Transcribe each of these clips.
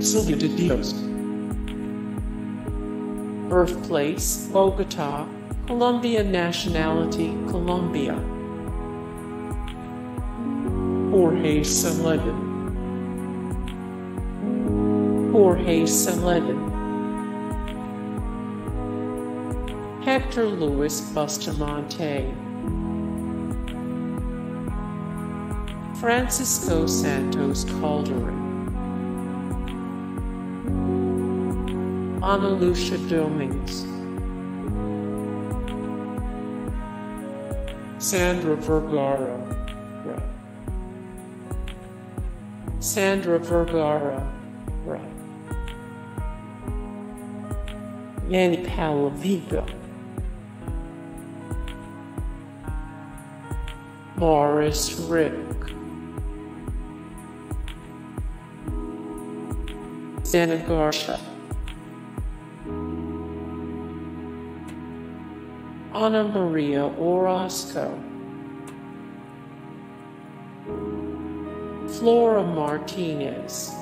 Silvia De Dios. Birthplace, Bogota, Colombia. Nationality, Colombia. Jorge Celedon. Jorge Celedon. Hector Luis Bustamante. Francisco Santos Calderon. Ana Lucia Dominguez. Sandra Vergara. Sandra Vergara. Manny Palavigo. Boris Rick. Santa Garcia. Ana Maria Orozco. Flora Martinez.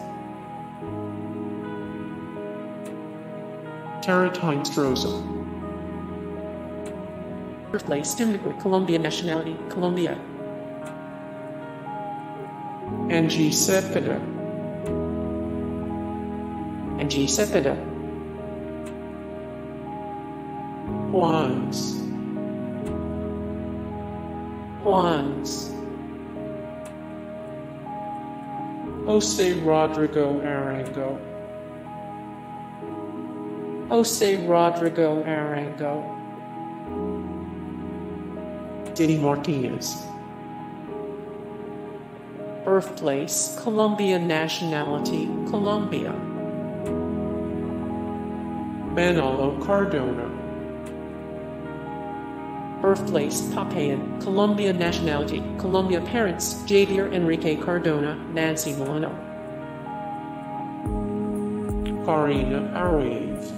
Karent Hinestroza. Birthplace, immigrant, Colombia. Nationality, Colombia. Angie Cepeda. Angie Cepeda. Juanes. Juanes. Jose Rodrigo Arango. Jose Rodrigo Arango. Eddie Martinez. Birthplace, Colombia. Nationality, Colombia. Manolo Cardona. Birthplace, Popayán, Colombia. Nationality, Colombia. Parents, Javier Enrique Cardona, Nancy Milano. Karina Arave.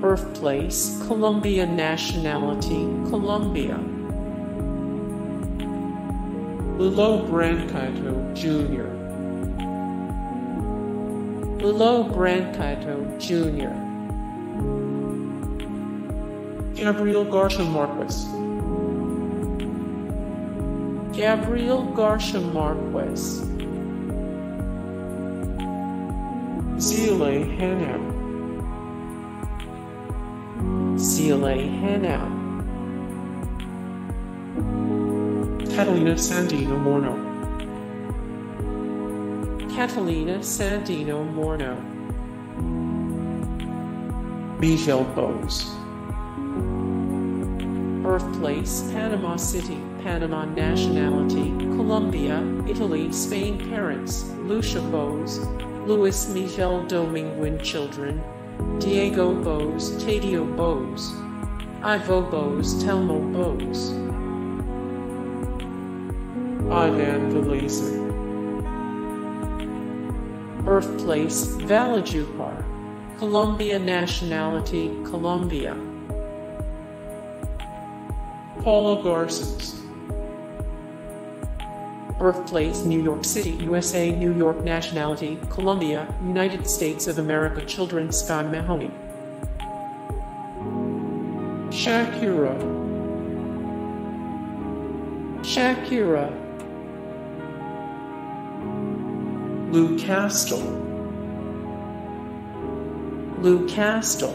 Birthplace, Colombia. Nationality, Colombia. Lulo Brancaito Jr. Lulo Brancaito Jr. Gabriel García Márquez. Gabriel García Márquez. Zulay Henao. Zulay Henao. Catalina Sandino Moreno. Catalina Sandino Moreno. Miguel Bose. Birthplace, Panama City, Panama. Nationality, Colombia, Italy. Spain. Parents, Lucia Bose, Luis Miguel Dominguez. Children, Diego Bose, Tadio Bose, Ivo Bose, Telmo Bose. Ivan Velez. Birthplace, Valledupar, Colombia. Nationality, Colombia. Paulo Garces. Birthplace, New York City, USA. New York. Nationality, Colombia, United States of America. Children, Sky Mahoney. Shakira. Shakira. Lou Castle. Lou Castle.